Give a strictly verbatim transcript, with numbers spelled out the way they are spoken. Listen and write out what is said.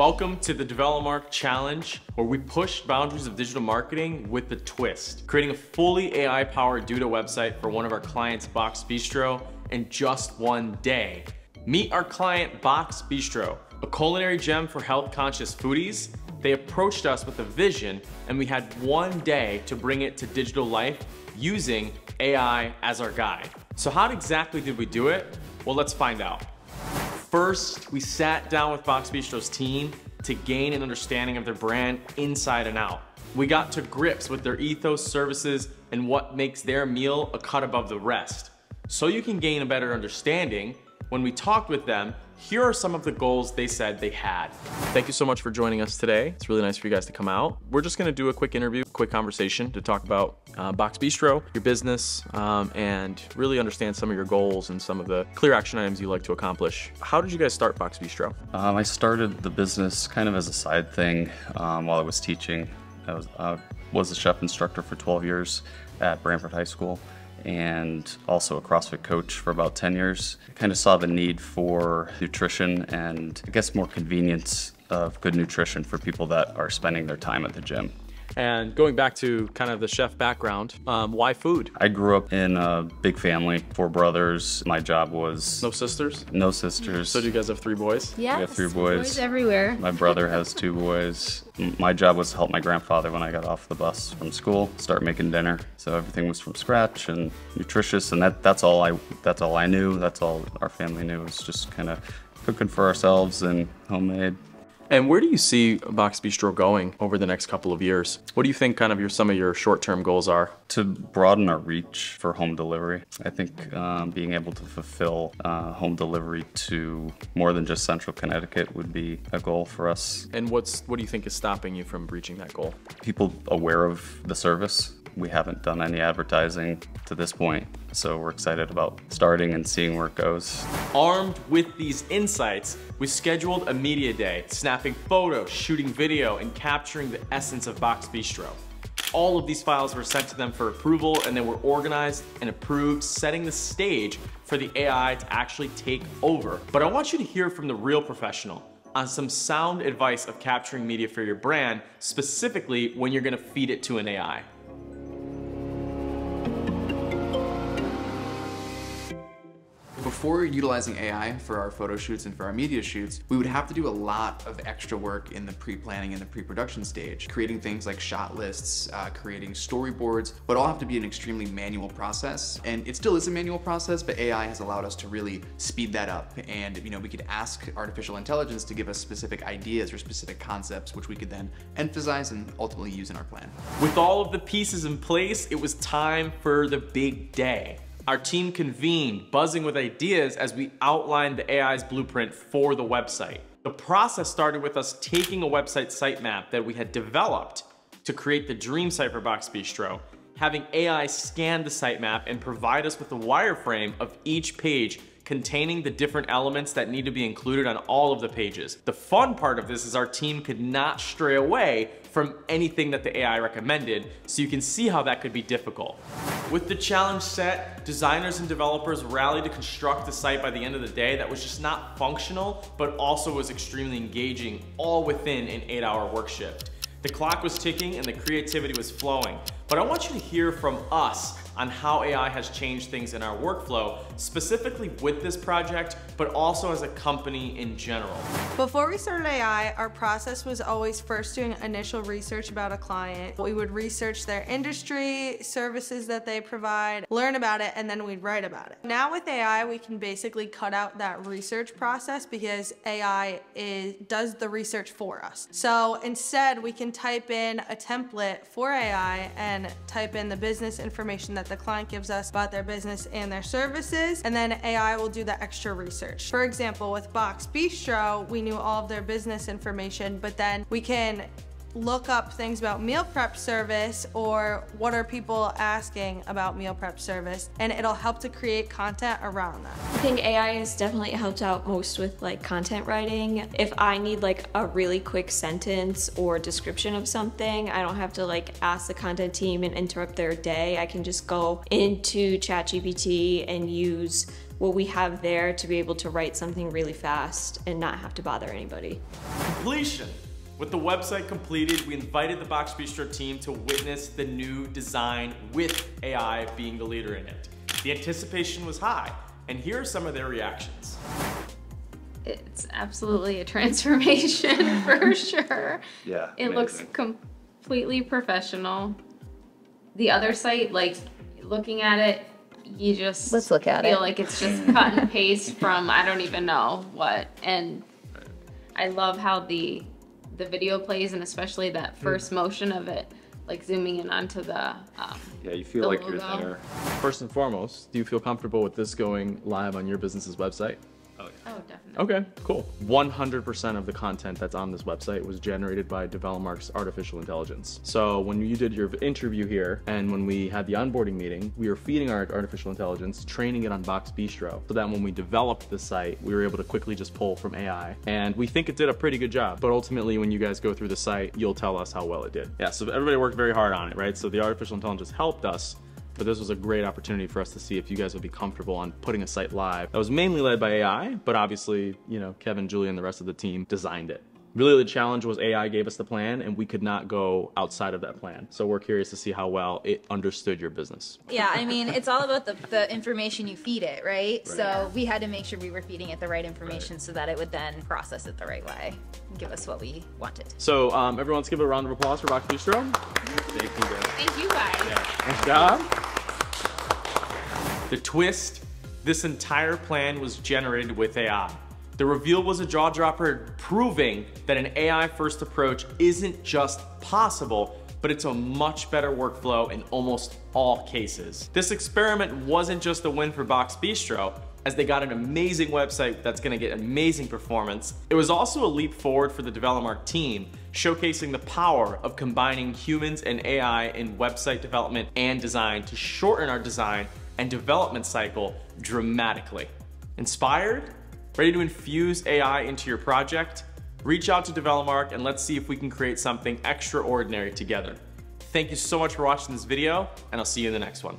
Welcome to the Develomark Challenge, where we push boundaries of digital marketing with a twist, creating a fully A I-powered Duda website for one of our clients, Box Bistro, in just one day. Meet our client, Box Bistro, a culinary gem for health-conscious foodies. They approached us with a vision, and we had one day to bring it to digital life using A I as our guide. So how exactly did we do it? Well, let's find out. First, we sat down with Box Bistro's team to gain an understanding of their brand inside and out. We got to grips with their ethos, services, and what makes their meal a cut above the rest. So you can gain a better understanding, when we talked with them, here are some of the goals they said they had. Thank you so much for joining us today. It's really nice for you guys to come out. We're just gonna do a quick interview, quick conversation to talk about uh, Box Bistro, your business, um, and really understand some of your goals and some of the clear action items you like to accomplish. How did you guys start Box Bistro? Um, I started the business kind of as a side thing um, while I was teaching. I was, uh, was a chef instructor for twelve years at Branford High School, and also a CrossFit coach for about ten years. I kind of saw the need for nutrition and I guess more convenience of good nutrition for people that are spending their time at the gym. And going back to kind of the chef background, um, why food? I grew up in a big family, four brothers. My job was... No sisters? No sisters. So do you guys have three boys? Yeah, we have three boys. boys everywhere. My brother has two boys. My job was to help my grandfather when I got off the bus from school, start making dinner. So everything was from scratch and nutritious, and that, that's, all I, that's all I knew. That's all our family knew, was just kind of cooking for ourselves and homemade. And where do you see Box Bistro going over the next couple of years? What do you think kind of your, some of your short-term goals are? To broaden our reach for home delivery. I think um, being able to fulfill uh, home delivery to more than just central Connecticut would be a goal for us. And what's, what do you think is stopping you from reaching that goal? People aware of the service. We haven't done any advertising to this point, so we're excited about starting and seeing where it goes. Armed with these insights, we scheduled a media day, snapping photos, shooting video, and capturing the essence of Box Bistro. All of these files were sent to them for approval, and they were organized and approved, setting the stage for the A I to actually take over. But I want you to hear from the real professional on some sound advice of capturing media for your brand, specifically when you're gonna feed it to an A I. Before utilizing A I for our photo shoots and for our media shoots, we would have to do a lot of extra work in the pre-planning and the pre-production stage, creating things like shot lists, uh, creating storyboards, but all have to be an extremely manual process. And it still is a manual process, but A I has allowed us to really speed that up. And you know, we could ask artificial intelligence to give us specific ideas or specific concepts, which we could then emphasize and ultimately use in our plan. With all of the pieces in place, it was time for the big day. Our team convened, buzzing with ideas as we outlined the A I's blueprint for the website. The process started with us taking a website sitemap that we had developed to create the dream site for Box Bistro, having A I scan the sitemap and provide us with a wireframe of each page containing the different elements that need to be included on all of the pages. The fun part of this is our team could not stray away from anything that the A I recommended, so you can see how that could be difficult. With the challenge set, designers and developers rallied to construct a site by the end of the day that was just not functional, but also was extremely engaging, all within an eight hour work shift. The clock was ticking and the creativity was flowing, but I want you to hear from us on how A I has changed things in our workflow, specifically with this project, but also as a company in general. Before we started A I, our process was always first doing initial research about a client. We would research their industry, services that they provide, learn about it, and then we'd write about it. Now with A I, we can basically cut out that research process because A I is, does the research for us. So instead, we can type in a template for A I and type in the business information that the client gives us about their business and their services, and then A I will do the extra research. For example, with Box Bistro, we knew all of their business information, but then we can look up things about meal prep service or what are people asking about meal prep service, and it'll help to create content around that. I think A I has definitely helped out most with like content writing. If I need like a really quick sentence or description of something, I don't have to like ask the content team and interrupt their day. I can just go into ChatGPT and use what we have there to be able to write something really fast and not have to bother anybody. Completion. With the website completed, we invited the Box Bistro team to witness the new design with A I being the leader in it. The anticipation was high, and here are some of their reactions. It's absolutely a transformation for sure. Yeah. It amazing. Looks completely professional. The other site, like looking at it, you just Let's look at feel it. Like it's just cut and paste from I don't even know what. And I love how the the video plays, and especially that first mm. motion of it, like zooming in onto the um, yeah, you feel like logo. You're there. First and foremost, do you feel comfortable with this going live on your business's website? Oh, yeah. Oh, definitely. Okay, cool. one hundred percent of the content that's on this website was generated by Develomark's artificial intelligence. So when you did your interview here and when we had the onboarding meeting, we were feeding our artificial intelligence, training it on Box Bistro, so that when we developed the site, we were able to quickly just pull from A I. And we think it did a pretty good job, but ultimately when you guys go through the site, you'll tell us how well it did. Yeah, so everybody worked very hard on it, right? So the artificial intelligence helped us, but this was a great opportunity for us to see if you guys would be comfortable on putting a site live that was mainly led by A I, but obviously, you know, Kevin, Julie, and the rest of the team designed it. Really the challenge was A I gave us the plan and we could not go outside of that plan. So we're curious to see how well it understood your business. Yeah, I mean, it's all about the, the information you feed it, right? right? So we had to make sure we were feeding it the right information right. so that it would then process it the right way and give us what we wanted. So um, everyone, let's give a round of applause for Box Bistro. Thank you guys. Thank you guys. Yeah. Nice job. The twist, this entire plan was generated with A I. The reveal was a jaw dropper, proving that an A I first approach isn't just possible, but it's a much better workflow in almost all cases. This experiment wasn't just a win for Box Bistro, as they got an amazing website that's gonna get amazing performance. It was also a leap forward for the Develomark team, showcasing the power of combining humans and A I in website development and design to shorten our design and development cycle dramatically. Inspired? Ready to infuse A I into your project? Reach out to Develomark and let's see if we can create something extraordinary together. Thank you so much for watching this video, and I'll see you in the next one.